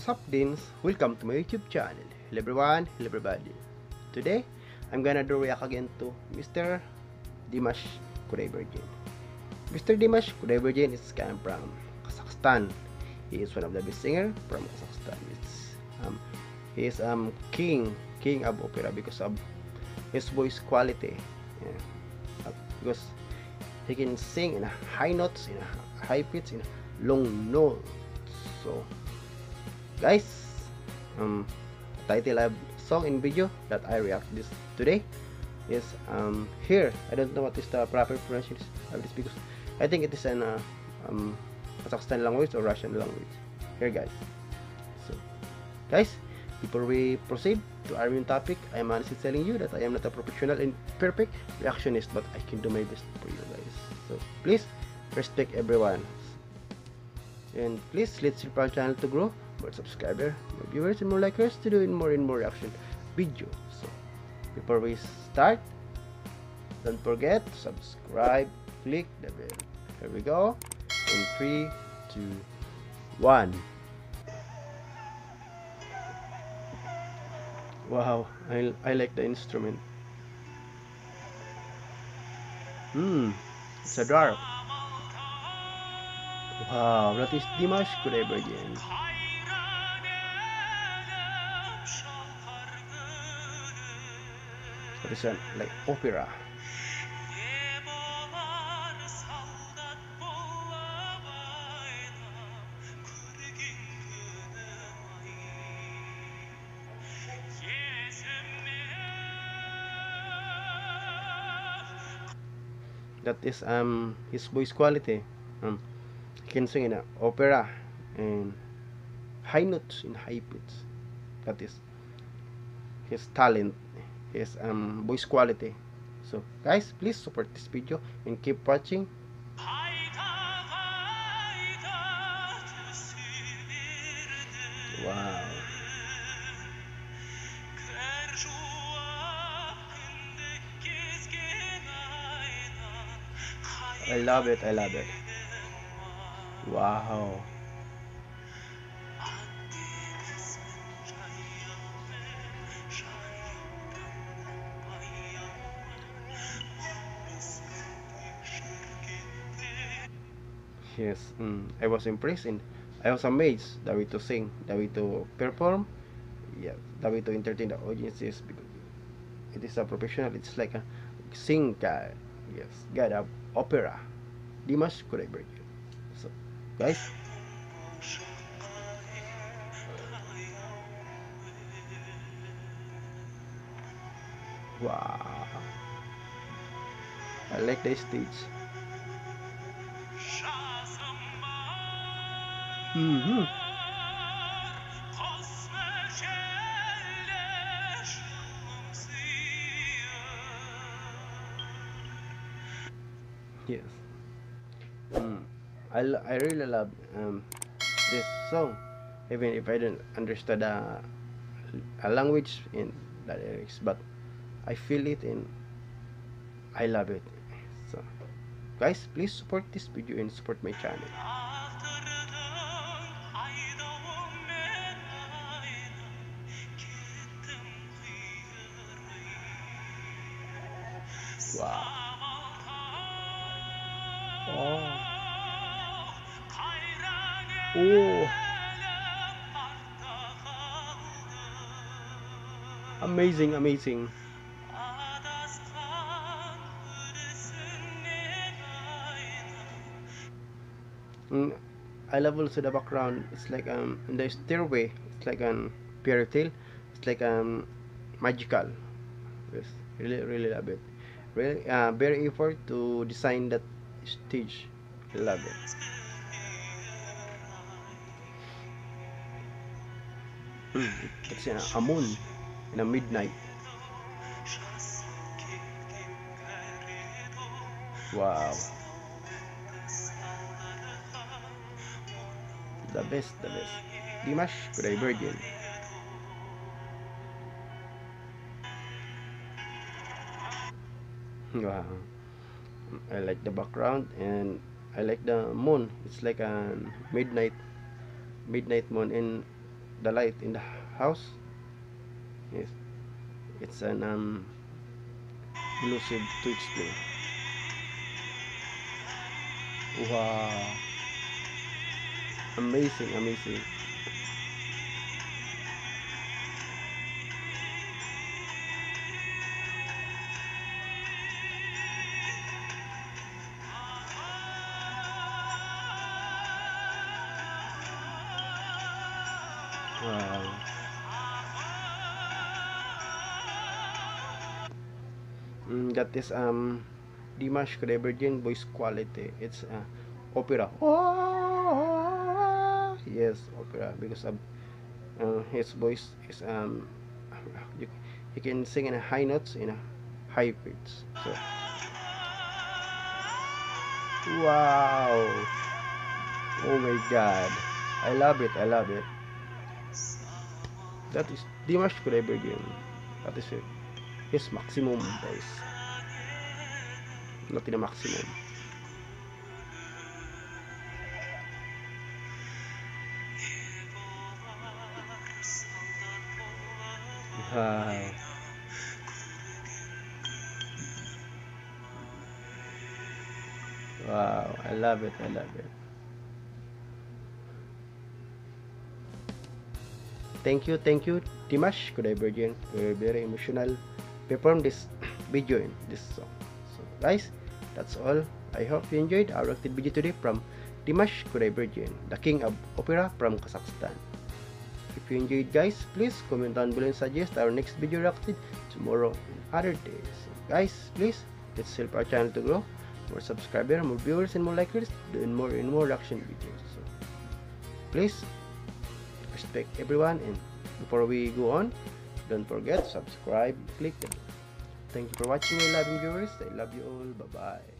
What's up, Deans? Welcome to my YouTube channel. Hello everyone, hello everybody. Today, I'm gonna do react again to Mr. Dimash Kudaibergen. Mr. Dimash Kudaibergen is from Kazakhstan. He is one of the best singer from Kazakhstan. He is king of opera because of his voice quality. Yeah. Because he can sing in high notes, in high pitch, in long notes. So, guys, title of song and video that I react this today is here. I don't know what is the proper pronunciation of this because I think it is an Kazakhstan language or Russian language. Here, guys. So, guys, before we proceed to our main topic, I am honestly telling you that I am not a professional and perfect reactionist, but I can do my best for you guys. So please respect everyone. And please let's help our channel to grow, more subscribers, more viewers, and more likers to do and more reaction videos. So before we start, don't forget to subscribe, click the bell. Here we go. In 3, 2, 1. Wow, I like the instrument. It's a drum. Wow, that is Dimash Kudaibergen. That is like opera. That is his voice quality. He can sing in an opera and high notes in high pitch. That is his talent, his voice quality. So guys, please support this video and keep watching. Wow. I love it, I love it. Wow. Yes, I was impressed and I was amazed the way to sing, the way to perform, yeah, the way to entertain the audiences, because it is a professional, it's like a singer, yes, god of opera, Dimash Kudaibergen. Guys, wow, I like this stage. Yes. I really love this song, even if I don't understand a language in the lyrics, but I feel it and I love it. So guys, please support this video and support my channel. Wow. Oh. Oh, amazing, amazing. I love also the background. It's like the stairway. It's like fairy tale. It's like magical. Yes, really, really love it. Really, very effort to design that stage. Love it. It's in a moon, in a midnight. Wow. The best, the best. Dimash Kudaibergen. Wow. I like the background and I like the moon. It's like a midnight moon in the light in the house. Yes, it's an elusive to explain. Wow, amazing, amazing. Wow. That is Dimash Kudaibergen voice quality. It's opera. Oh, yes, opera, because his voice is he can sing in a high notes, in a high pitch. So wow, oh my god, I love it, I love it. That is Dimash Kudaibergen. That is it. His maximum voice. Not in a maximum. Wow. Wow. I love it. I love it. Thank you, Dimash Kudaibergen, very emotional performed this video in this song. So guys, that's all. I hope you enjoyed our reacted video today from Dimash Kudaibergen, the king of opera from Kazakhstan. If you enjoyed, guys, please comment down below and suggest our next video reacted tomorrow and other days. So guys, please, let's help our channel to grow. More subscribers, more viewers, and more likers, doing more and more reaction videos. So please respect everyone, and before we go on, don't forget to subscribe, click the bell. Thank you for watching, my loving viewers. I love you all. Bye bye.